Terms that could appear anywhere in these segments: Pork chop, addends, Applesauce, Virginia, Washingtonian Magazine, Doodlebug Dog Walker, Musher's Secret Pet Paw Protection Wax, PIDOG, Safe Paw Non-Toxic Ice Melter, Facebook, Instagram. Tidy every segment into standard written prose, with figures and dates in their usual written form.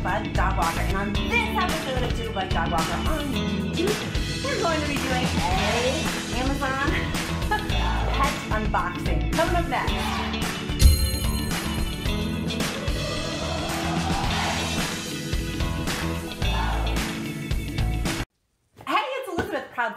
Doodlebug Dog Walker. And on this episode of Doodlebug Dog Walker on YouTube, we're going to be doing an Amazon pet unboxing. Coming up next.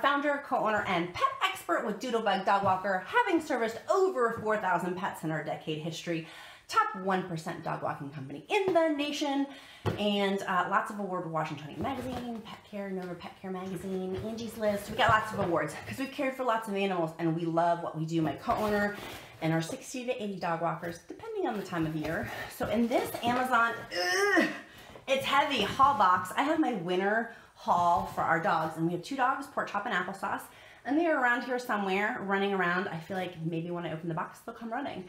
Founder, co-owner, and pet expert with Doodlebug Dog Walker, having serviced over 4,000 pets in our decade history, top 1% dog walking company in the nation, and lots of awards: Washingtonian Magazine, Pet Care, Nova Pet Care Magazine, Angie's List. We got lots of awards because we've cared for lots of animals and we love what we do. My co-owner and our 60 to 80 dog walkers, depending on the time of year. So in this Amazon, it's heavy haul box, I have my winner haul for our dogs, and we have two dogs, Pork Chop and Applesauce, and they are around here somewhere, running around. I feel like maybe when I open the box, they'll come running.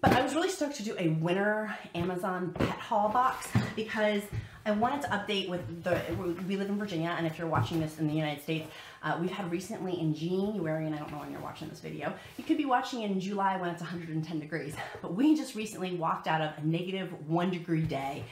But I was really stoked to do a winter Amazon pet haul box because I wanted to update with the, we live in Virginia, and if you're watching this in the United States, we've had recently in January, and I don't know when you're watching this video, you could be watching in July when it's 110 degrees, but we just recently walked out of a -1 degree day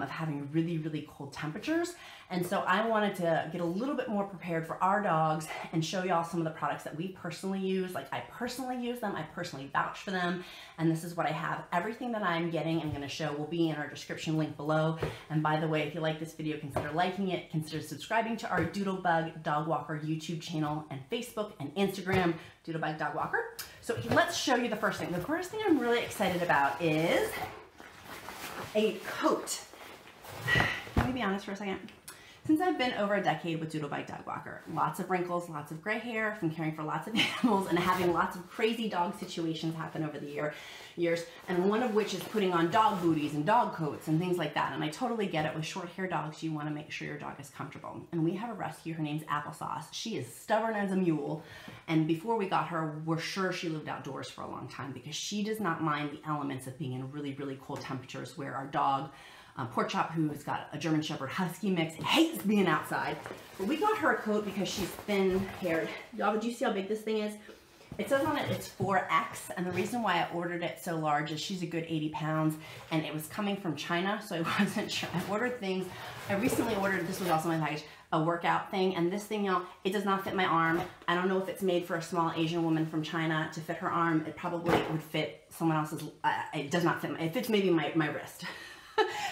of having really, really cold temperatures. And so I wanted to get a little bit more prepared for our dogs and show y'all some of the products that we personally use. Like, I personally use them, I personally vouch for them, and this is what I have. Everything that I'm getting, I'm gonna show, will be in our description link below. And by the way, if you like this video, consider liking it, consider subscribing to our Doodlebug Dog Walker YouTube channel and Facebook and Instagram, Doodlebug Dog Walker. So let's show you the first thing. The first thing I'm really excited about is a coat. Let me be honest for a second. Since I've been over a decade with Doodlebug Dog Walker, lots of wrinkles, lots of gray hair from caring for lots of animals and having lots of crazy dog situations happen over the years, and one of which is putting on dog booties and dog coats and things like that. And I totally get it. With short hair dogs, you want to make sure your dog is comfortable. And we have a rescue. Her name's Applesauce. She is stubborn as a mule. And before we got her, we're sure she lived outdoors for a long time because she does not mind the elements of being in really, really cold temperatures, where our dog, Pork Chop, who's got a German Shepherd Husky mix, hates being outside. But we got her a coat because she's thin-haired. Y'all, would you see how big this thing is? It says on it it's 4X, and the reason why I ordered it so large is she's a good 80 pounds, and it was coming from China, so I wasn't sure. I ordered things. I recently ordered, this was also my package, a workout thing, and this thing, y'all, it does not fit my arm. I don't know if it's made for a small Asian woman from China to fit her arm. It probably would fit someone else's, it does not fit, it fits maybe my wrist.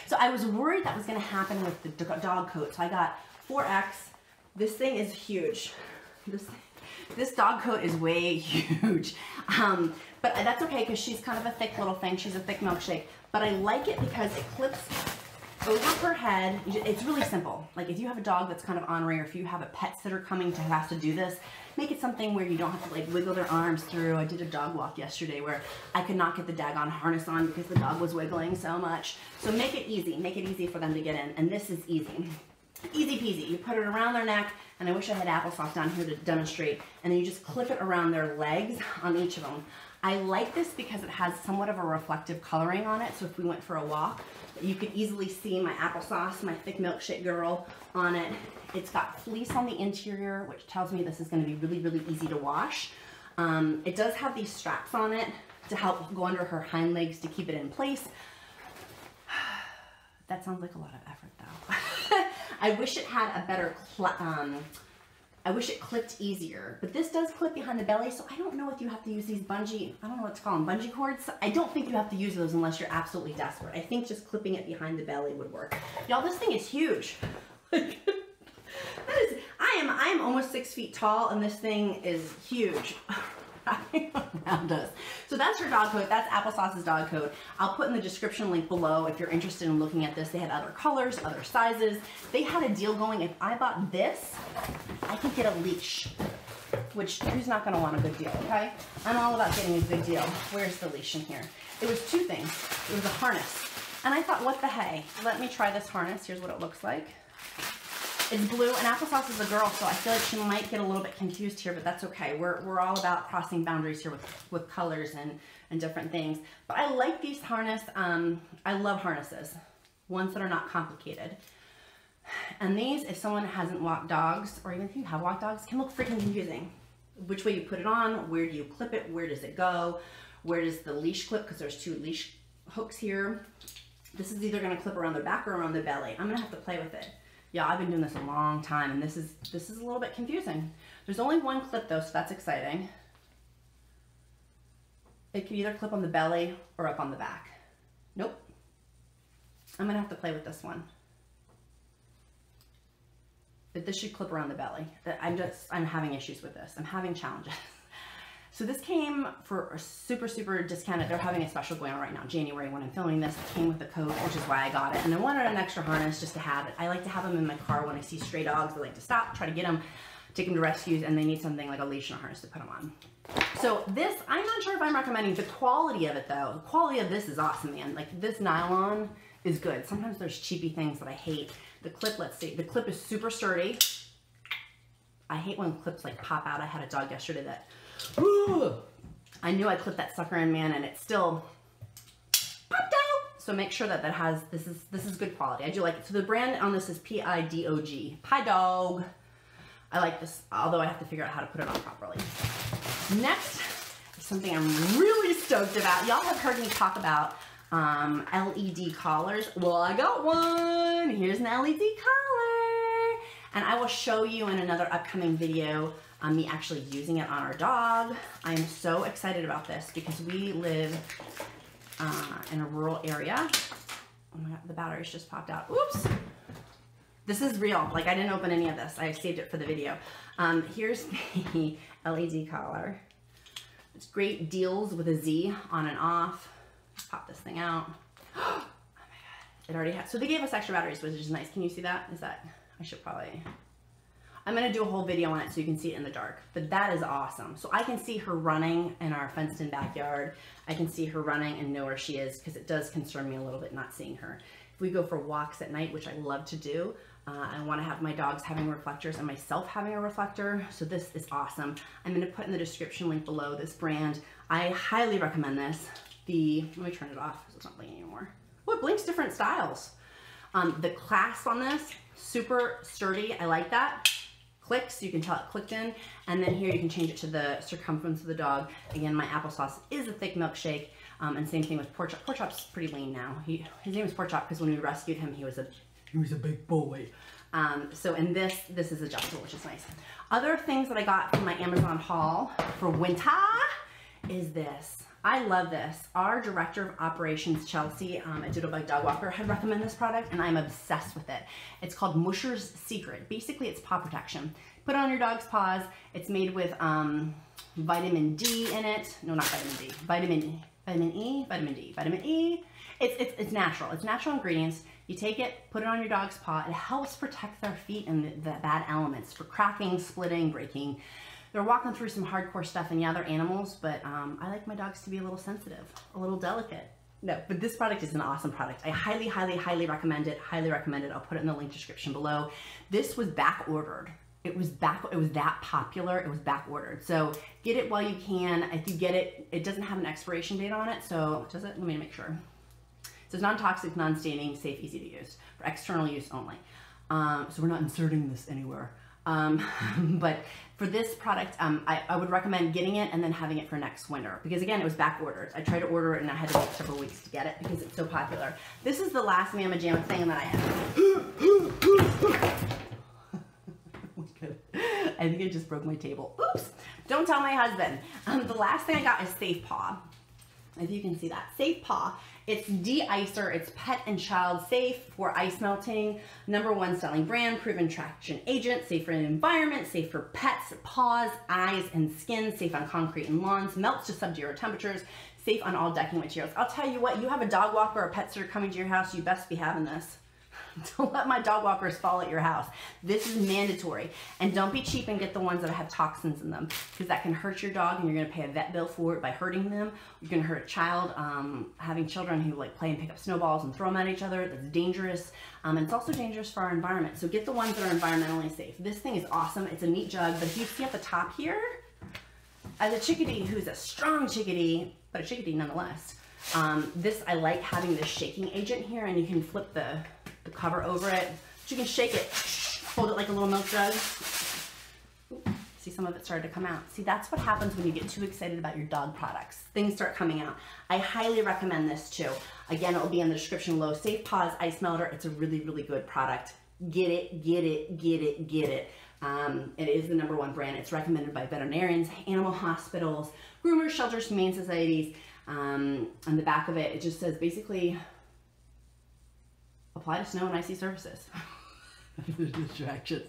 So I was worried that was going to happen with the dog coat. So I got 4X. This thing is huge. This dog coat is way huge. But that's okay because she's kind of a thick little thing. She's a thick milkshake. But I like it because it clips over her head. It's really simple. Like, if you have a dog that's kind of ornery, or if you have a pet sitter coming to have to do this, make it something where you don't have to like wiggle their arms through. I did a dog walk yesterday where I could not get the daggone harness on because the dog was wiggling so much. So make it easy. Make it easy for them to get in. And this is easy. Easy peasy. You put it around their neck, and I wish I had Applesauce down here to demonstrate. And then you just clip it around their legs on each of them. I like this because it has somewhat of a reflective coloring on it. So if we went for a walk, you could easily see my Applesauce, my thick milkshake girl, on it. It's got fleece on the interior, which tells me this is going to be really, really easy to wash. It does have these straps on it to help go under her hind legs to keep it in place. That sounds like a lot of effort, though. I wish it had a better I wish it clipped easier, but this does clip behind the belly, so I don't know if you have to use these bungee, I don't know what to call them, bungee cords? I don't think you have to use those unless you're absolutely desperate. I think just clipping it behind the belly would work. Y'all, this thing is huge. That is, I am almost 6 feet tall, and this thing is huge. Around us. So that's her dog coat. That's Applesauce's dog coat. I'll put in the description link below if you're interested in looking at this. They had other colors, other sizes. They had a deal going. If I bought this, I could get a leash, which Drew's not going to want a good deal, okay? I'm all about getting a good deal. Where's the leash in here? It was two things. It was a harness. And I thought, what the hey? Let me try this harness. Here's what it looks like. It's blue, and Applesauce is a girl, so I feel like she might get a little bit confused here, but that's okay. We're all about crossing boundaries here with colors and different things. But I like these harnesses. I love harnesses, ones that are not complicated. And these, if someone hasn't walked dogs, or even if you have walked dogs, can look freaking confusing. Which way you put it on, where do you clip it, where does it go, where does the leash clip, because there's two leash hooks here. This is either going to clip around their back or around their belly. I'm going to have to play with it. Yeah, I've been doing this a long time, and this is a little bit confusing. There's only one clip though, so that's exciting. It can either clip on the belly or up on the back. Nope. I'm going to have to play with this one. But this should clip around the belly. I'm having issues with this. I'm having challenges. So this came for a super, super discounted. They're having a special going on right now, January, when I'm filming this. It came with the coat, which is why I got it. And I wanted an extra harness just to have it. I like to have them in my car when I see stray dogs. I like to stop, try to get them, take them to rescues, and they need something like a leash and a harness to put them on. So this, I'm not sure if I'm recommending. The quality of it though, the quality of this is awesome, man. Like this nylon is good. Sometimes there's cheapy things that I hate. The clip, let's see. The clip is super sturdy. I hate when clips like pop out. I had a dog yesterday that, ooh, I knew I clipped that sucker in, man, and it still popped out. So make sure that this is good quality. I do like it. So the brand on this is PIDOG, PIDOG. I like this, although I have to figure out how to put it on properly. Next is something I'm really stoked about. Y'all have heard me talk about LED collars. Well, I got one. Here's an LED collar, and I will show you in another upcoming video me actually using it on our dog. I am so excited about this because we live in a rural area. Oh my God, the batteries just popped out. Oops. This is real. Like I didn't open any of this. I saved it for the video. Here's the LED collar. It's great deals with a Z on and off. Pop this thing out. Oh my God. It already has. So they gave us extra batteries, which is nice. Can you see that? Is that, I should probably, I'm going to do a whole video on it so you can see it in the dark, but that is awesome. So I can see her running in our fenced-in backyard. I can see her running and know where she is because it does concern me a little bit not seeing her. If we go for walks at night, which I love to do, I want to have my dogs having reflectors and myself having a reflector. So this is awesome. I'm going to put in the description link below this brand. I highly recommend this. Let me turn it off because it's not blinking anymore. Well, it blinks different styles. The clasp on this, super sturdy. I like that. Clicks, you can tell it clicked in, and then here you can change it to the circumference of the dog. Again, my Applesauce is a thick milkshake, and same thing with Pork Chop. Pork Chop's pretty lean now. His name is Pork Chop because when we rescued him, he was a big boy. So in this is adjustable, which is nice. Other things that I got from my Amazon haul for winter is this. I love this. Our director of operations, Chelsea, at Doodlebug Dog Walker, had recommended this product, and I'm obsessed with it. It's called Musher's Secret. Basically, it's paw protection. Put it on your dog's paws. It's made with vitamin D in it. No, not vitamin D. Vitamin E. It's natural. It's natural ingredients. You take it, put it on your dog's paw. It helps protect their feet and the bad elements for cracking, splitting, breaking. They're walking through some hardcore stuff, and yeah, they're animals, but I like my dogs to be a little sensitive, a little delicate. No, but this product is an awesome product. I highly, highly, highly recommend it. Highly recommend it. I'll put it in the link description below. This was back ordered. It was that popular. It was back ordered. So get it while you can. If you get it, it doesn't have an expiration date on it. So does it? Let me make sure. So it's non-toxic, non-staining, safe, easy to use for external use only. So we're not inserting this anywhere. But for this product, I would recommend getting it and then having it for next winter because again, it was back ordered. I tried to order it and I had to wait several weeks to get it because it's so popular. This is the last Mama Jam thing that I have. I think I just broke my table. Oops. Don't tell my husband. The last thing I got is Safe Paw. If you can see that. Safe Paw. It's de-icer. It's pet and child safe for ice melting. #1 selling brand. Proven traction agent. Safe for an environment. Safe for pets, paws, eyes, and skin. Safe on concrete and lawns. Melts to sub-zero temperatures. Safe on all decking materials. I'll tell you what. You have a dog walker or a pet sitter coming to your house. You best be having this. Don't let my dog walkers fall at your house. This is mandatory. And don't be cheap and get the ones that have toxins in them because that can hurt your dog and you're going to pay a vet bill for it by hurting them. You're going to hurt a child. Having children who like play and pick up snowballs and throw them at each other, that's dangerous. And it's also dangerous for our environment. So get the ones that are environmentally safe. This thing is awesome. It's a neat jug, but if you see at the top here, as a chickadee who's a strong chickadee, but a chickadee nonetheless, this, I like having this shaking agent here and you can flip the cover over it, but you can shake it, hold it like a little milk jug. Ooh, see, some of it started to come out. See, that's what happens when you get too excited about your dog products. Things start coming out. I highly recommend this too. Again, it will be in the description below. Safe Paw Ice Melter. It's a really, really good product. Get it, get it, get it, get it. It is the #1 brand. It's recommended by veterinarians, animal hospitals, groomers, shelters, humane societies. On the back of it, it just says basically, apply to snow and icy surfaces. Distractions.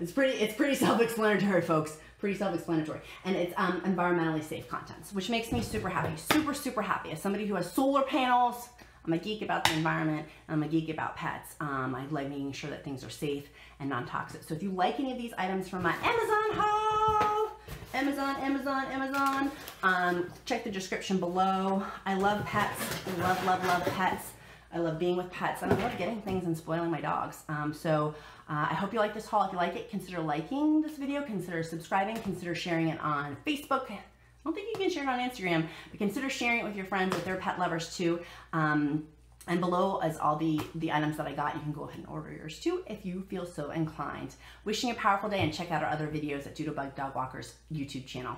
It's pretty self-explanatory, folks. Pretty self-explanatory. And it's environmentally safe contents, which makes me super happy. Super, super happy. As somebody who has solar panels, I'm a geek about the environment, and I'm a geek about pets. I like making sure that things are safe and non-toxic. So if you like any of these items from my Amazon haul, Amazon, check the description below. I love pets. I love pets. I love being with pets, and I love getting things and spoiling my dogs. I hope you like this haul. If you like it, consider liking this video, consider subscribing, consider sharing it on Facebook. I don't think you can share it on Instagram, but consider sharing it with your friends, with their pet lovers too. And below is all the items that I got. You can go ahead and order yours too if you feel so inclined. Wishing you a powerful day, and check out our other videos at Doodlebug Dog Walker's YouTube channel.